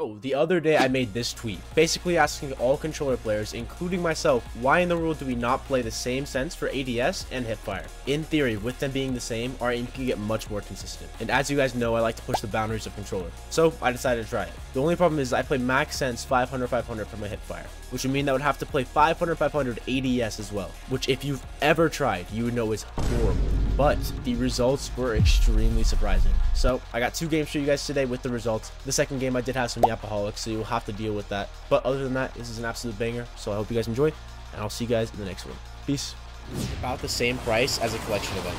Oh, the other day I made this tweet, basically asking all controller players, including myself, why in the world do we not play the same sense for ADS and hipfire? In theory, with them being the same, our aim can get much more consistent. And as you guys know, I like to push the boundaries of controller, so I decided to try it. The only problem is I play max sense 500-500 for my hipfire, which would mean that I would have to play 500-500 ADS as well, which if you've ever tried, you would know is horrible. But the results were extremely surprising. So I got two games for you guys today with the results. The second game I did have some Yappaholics, so you'll have to deal with that. But other than that, this is an absolute banger. So I hope you guys enjoy, and I'll see you guys in the next one. Peace. It's about the same price as a collection event.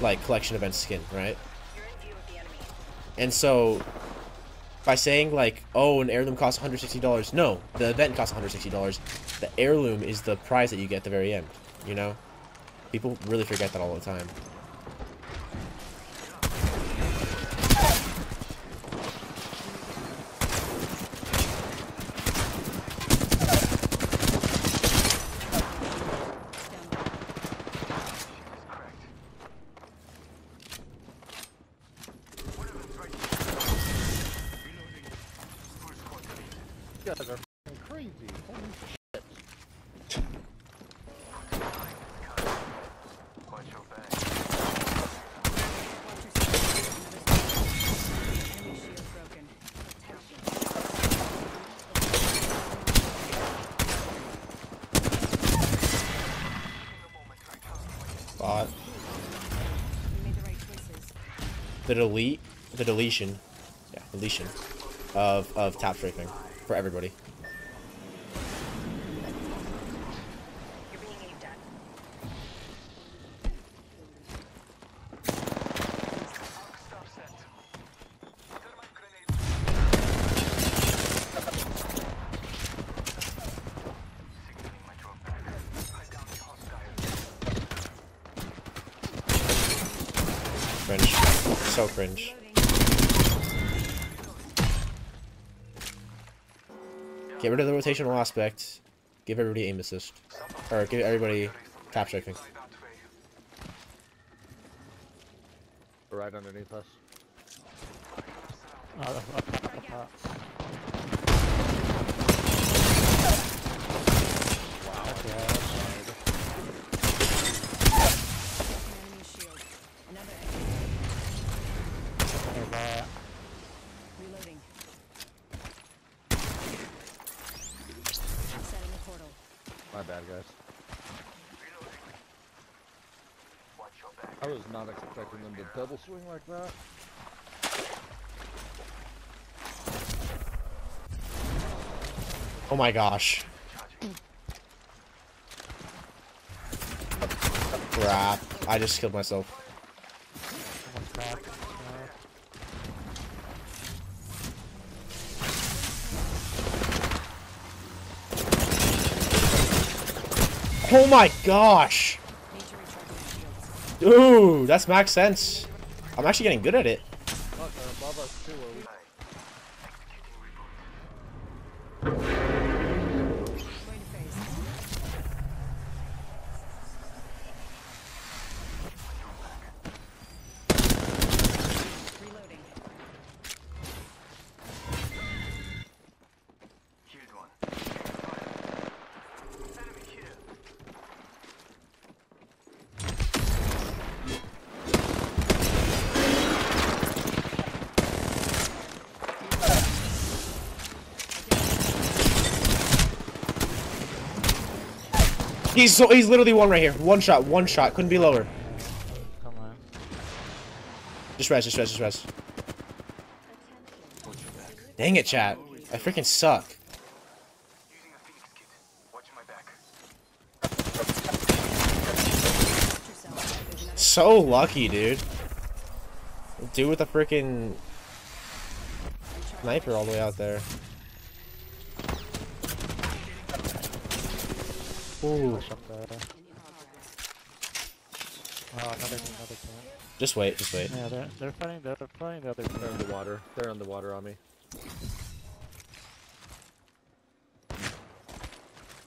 Like collection event skin, right? You're in view of the enemy. And so by saying like, oh, an heirloom costs $160. No, the event costs $160. The heirloom is the prize that you get at the very end, you know? People really forget that all the time. You guys are f***ing crazy. Holy shit. Bot. The deletion of tap scraping for everybody. You're being aimed at. Cringe. So cringe. Get rid of the rotational aspect. Give everybody aim assist. Or give everybody tap striking. Right underneath us. Oh, up. Wow. My bad, guys. I was not expecting them to double swing like that. Oh my gosh. Crap. I just killed myself. Oh my gosh! Dude, that's max sense. I'm actually getting good at it. He's literally one right here. One shot. Couldn't be lower. Come on. Just res. Dang it, chat. I freaking suck. Using a Phoenix kit. Watch my back. So lucky, dude. Dude with a freaking sniper all the way out there. Ooh. Another just wait. Yeah, they're fighting the other player. They're underwater. They're underwater on me.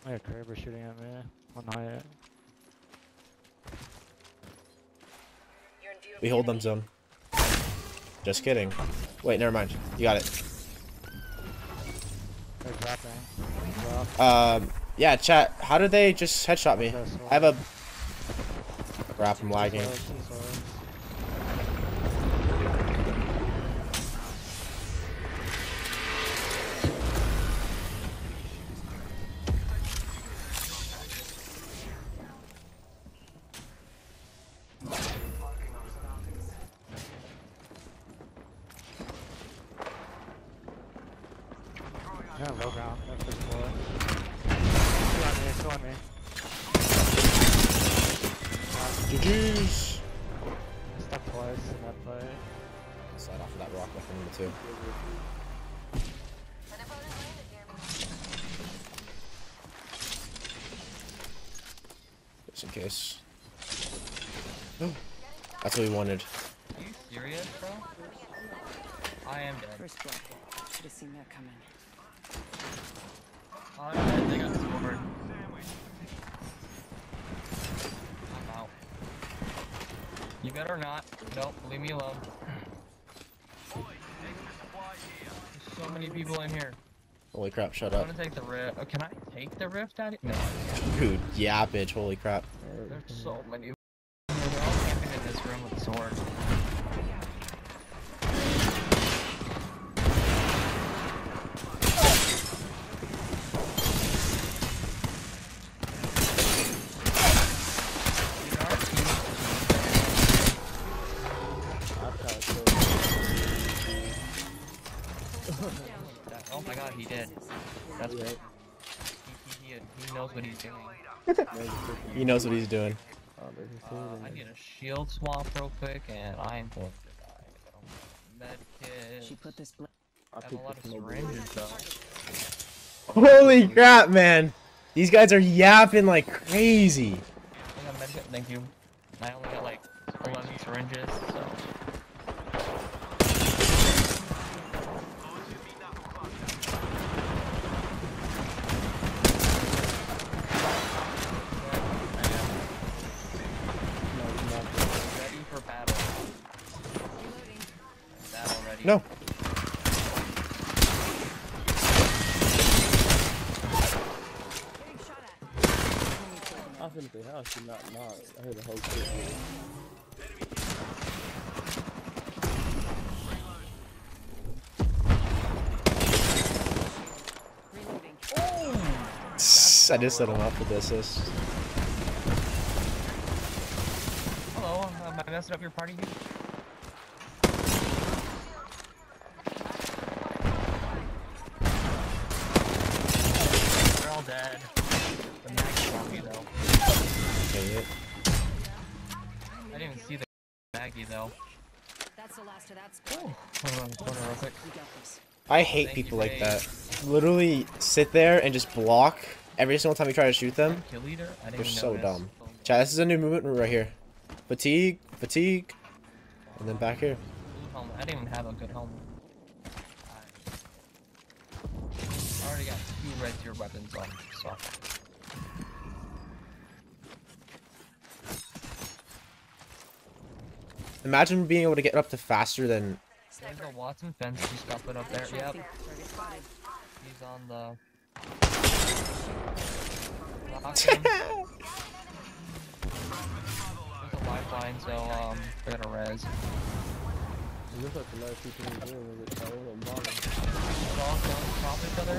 I got Kraber shooting at me. One high. We hold them zone. Just kidding. Wait, never mind. You got it. They're dropping. Yeah, chat. How did they just headshot me? I have a. Crap, I'm lagging. Low ground, that's pretty cool. Still on me, GG's! Stuck twice in that play. Slide off of that rock weapon number 2. Just in case. Oh, that's what we wanted. Are you serious, bro? I am dead. First blood. Should have seen that coming. I'm dead, they got silver. I'm out. You better not. Nope, leave me alone. There's so many people in here. Holy crap, shut up. I'm gonna take the rift. Oh, can I take the rift out of— No. Dude, yeah, bitch, holy crap. There's so many. They're all camping in this room with swords. Oh my god, he did. That's great. He knows what he's doing. He knows what he's doing. I need a shield swap real quick, and I'm going to die. Medkit. She put this. I have a lot of syringes though. Holy crap, man! These guys are yapping like crazy. I got medkit. Thank you. I only got like 11 syringes, so. No. I think the house did not knock. I heard the whole shit. I just set him up with this. Hello, am I messing up your party here? Dead. The mag's wrong, though. It. I didn't even see the maggie though. That's the last of that squad. Hold on, real quick. I hate people like that. Literally sit there and just block every single time you try to shoot them. They're so dumb. Chat, this is a new movement right here. Fatigue, fatigue, and then back here. I didn't even have a good helmet. I already got 2 red tier weapons on, so. Imagine being able to get up to faster than. There's a Watson fence, he's dropping up there, yep. He's on the. There's a lifeline, so, we're gonna res. It looks like the last people in the game were just all on bottom. They're all going to top each other?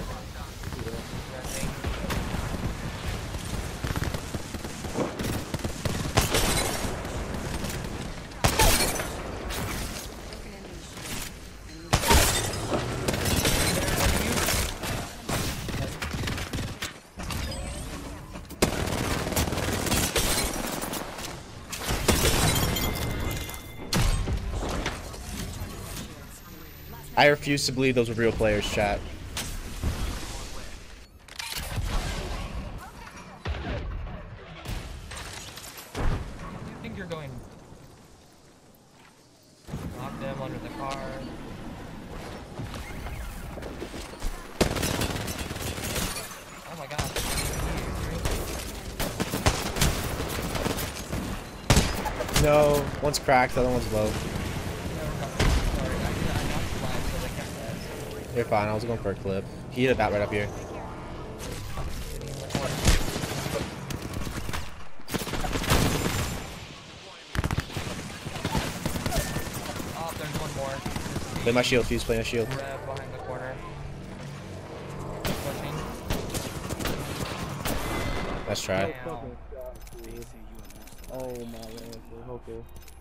I refuse to believe those are real players, chat. You think you're going to knock them under the car? Oh my god. No, one's cracked, the other one's low. You're fine. I was going for a clip. He hit a bat right up here. Oh, there's one more. Play my shield, Fuse. Play my shield. Behind the corner. Let's try. Damn. Oh my god. Okay.